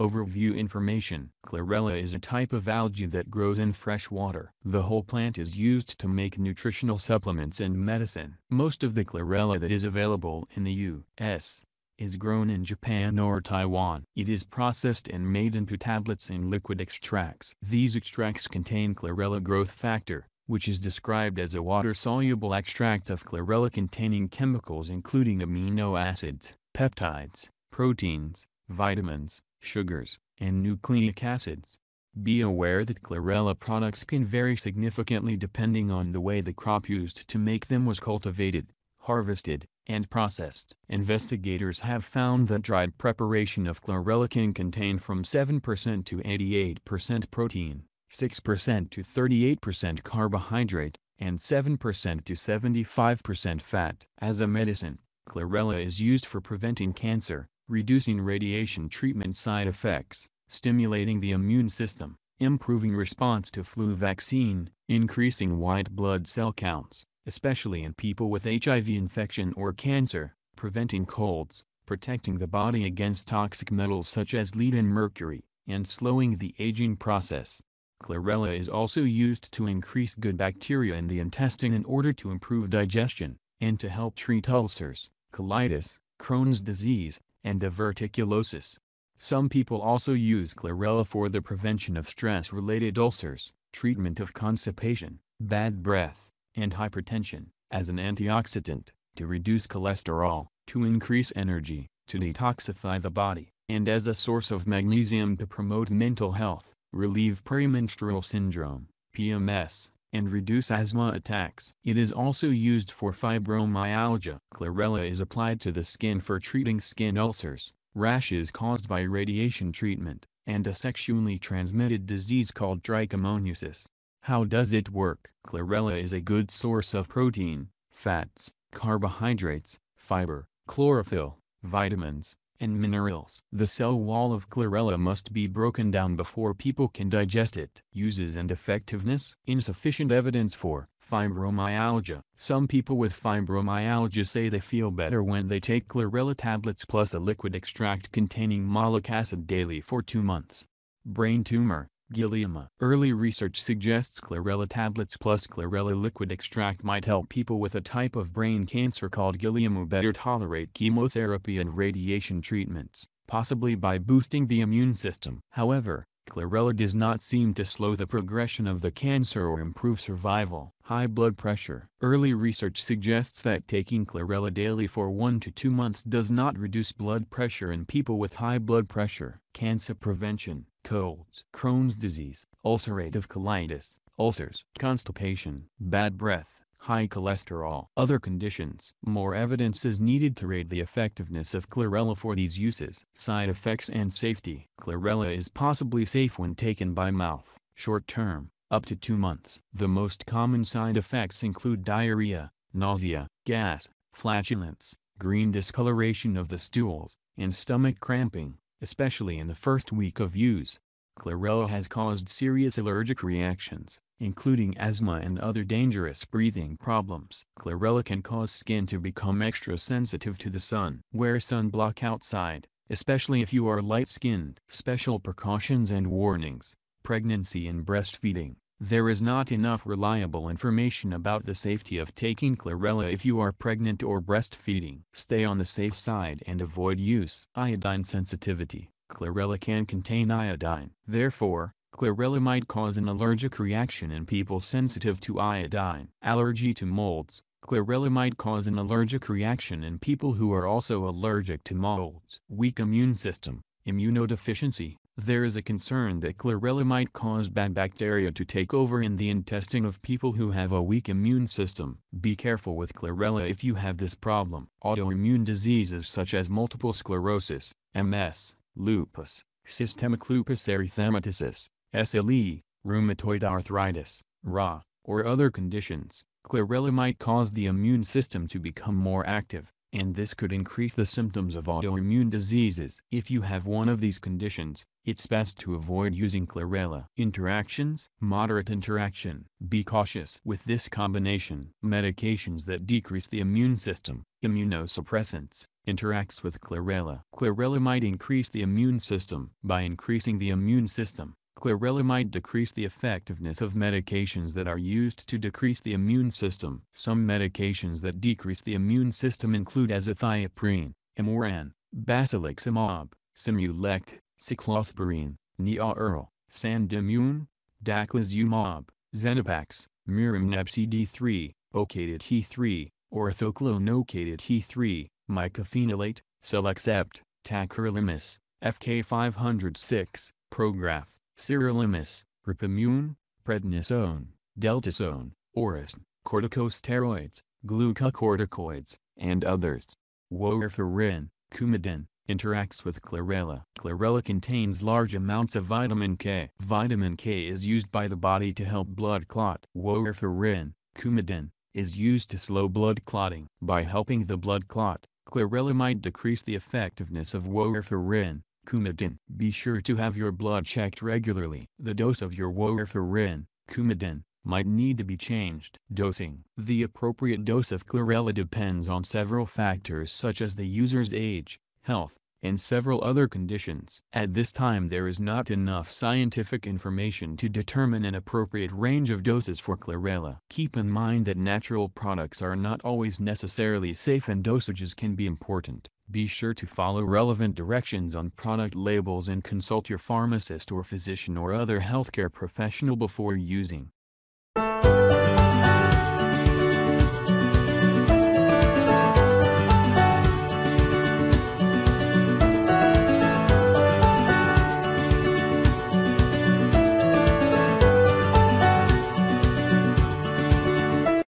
Overview information. Chlorella is a type of algae that grows in fresh water. The whole plant is used to make nutritional supplements and medicine. Most of the chlorella that is available in the U.S. is grown in Japan or Taiwan. It is processed and made into tablets and liquid extracts. These extracts contain chlorella growth factor, which is described as a water-soluble extract of chlorella containing chemicals including amino acids, peptides, proteins, vitamins, sugars, and nucleic acids. Be aware that chlorella products can vary significantly depending on the way the crop used to make them was cultivated, harvested, and processed. Investigators have found that dried preparation of chlorella can contain from 7% to 88% protein, 6% to 38% carbohydrate, and 7% to 75% fat. As a medicine, chlorella is used for preventing cancer, reducing radiation treatment side effects, stimulating the immune system, improving response to flu vaccine, increasing white blood cell counts, especially in people with HIV infection or cancer, preventing colds, protecting the body against toxic metals such as lead and mercury, and slowing the aging process. Chlorella is also used to increase good bacteria in the intestine in order to improve digestion, and to help treat ulcers, colitis, Crohn's disease, and diverticulosis. Some people also use chlorella for the prevention of stress-related ulcers, treatment of constipation, bad breath, and hypertension, as an antioxidant, to reduce cholesterol, to increase energy, to detoxify the body, and as a source of magnesium to promote mental health, relieve premenstrual syndrome, PMS, and reduce asthma attacks. It is also used for fibromyalgia. Chlorella is applied to the skin for treating skin ulcers, rashes caused by radiation treatment, and a sexually transmitted disease called trichomoniasis. How does it work? Chlorella is a good source of protein, fats, carbohydrates, fiber, chlorophyll, vitamins, and minerals. The cell wall of chlorella must be broken down before people can digest it. Uses and effectiveness. Insufficient evidence for fibromyalgia. Some people with fibromyalgia say they feel better when they take chlorella tablets plus a liquid extract containing malic acid daily for 2 months. Brain tumor, glioma. Early research suggests chlorella tablets plus chlorella liquid extract might help people with a type of brain cancer called glioma better tolerate chemotherapy and radiation treatments, possibly by boosting the immune system. However, chlorella does not seem to slow the progression of the cancer or improve survival. High blood pressure. Early research suggests that taking chlorella daily for 1 to 2 months does not reduce blood pressure in people with high blood pressure. Cancer prevention. Colds, Crohn's disease, ulcerative colitis, ulcers, constipation, bad breath, high cholesterol. Other conditions. More evidence is needed to rate the effectiveness of chlorella for these uses. Side effects and safety. Chlorella is possibly safe when taken by mouth, short term, up to 2 months. The most common side effects include diarrhea, nausea, gas, flatulence, green discoloration of the stools, and stomach cramping, especially in the first week of use. Chlorella has caused serious allergic reactions, including asthma and other dangerous breathing problems. Chlorella can cause skin to become extra sensitive to the sun. Wear sunblock outside, especially if you are light-skinned. Special precautions and warnings. Pregnancy and breastfeeding. There is not enough reliable information about the safety of taking chlorella if you are pregnant or breastfeeding. Stay on the safe side and avoid use. Iodine sensitivity. Chlorella can contain iodine. Therefore, chlorella might cause an allergic reaction in people sensitive to iodine. Allergy to molds. Chlorella might cause an allergic reaction in people who are also allergic to molds. Weak immune system. Immunodeficiency. There is a concern that chlorella might cause bad bacteria to take over in the intestine of people who have a weak immune system. Be careful with chlorella if you have this problem. Autoimmune diseases such as multiple sclerosis, MS, lupus, systemic lupus erythematosus, SLE, rheumatoid arthritis, RA, or other conditions. Chlorella might cause the immune system to become more active, and this could increase the symptoms of autoimmune diseases. If you have one of these conditions, it's best to avoid using chlorella. Interactions. Moderate interaction. Be cautious with this combination. Medications that decrease the immune system, immunosuppressants, interacts with chlorella. Chlorella might increase the immune system. By increasing the immune system, chlorella might decrease the effectiveness of medications that are used to decrease the immune system. Some medications that decrease the immune system include azathioprine, Imuran, basiliximab, Simulect, cyclosporine, Neoral, Sandimmune, daclizumab, Xenopax, Miramneb-CD3, OKT3, Orthoclone OKT3, mycophenolate, CellCept, tacrolimus, FK506, Prograf, sirolimus, Rapamune, prednisone, Deltasone, Orison, corticosteroids, glucocorticoids, and others. Warfarin, Coumadin, interacts with chlorella. Chlorella contains large amounts of vitamin K. Vitamin K is used by the body to help blood clot. Warfarin, Coumadin, is used to slow blood clotting. By helping the blood clot, chlorella might decrease the effectiveness of warfarin, Coumadin. Be sure to have your blood checked regularly. The dose of your warfarin, Coumadin, might need to be changed. Dosing. The appropriate dose of chlorella depends on several factors such as the user's age, health, and several other conditions. At this time there is not enough scientific information to determine an appropriate range of doses for chlorella. Keep in mind that natural products are not always necessarily safe and dosages can be important. Be sure to follow relevant directions on product labels and consult your pharmacist or physician or other healthcare professional before using.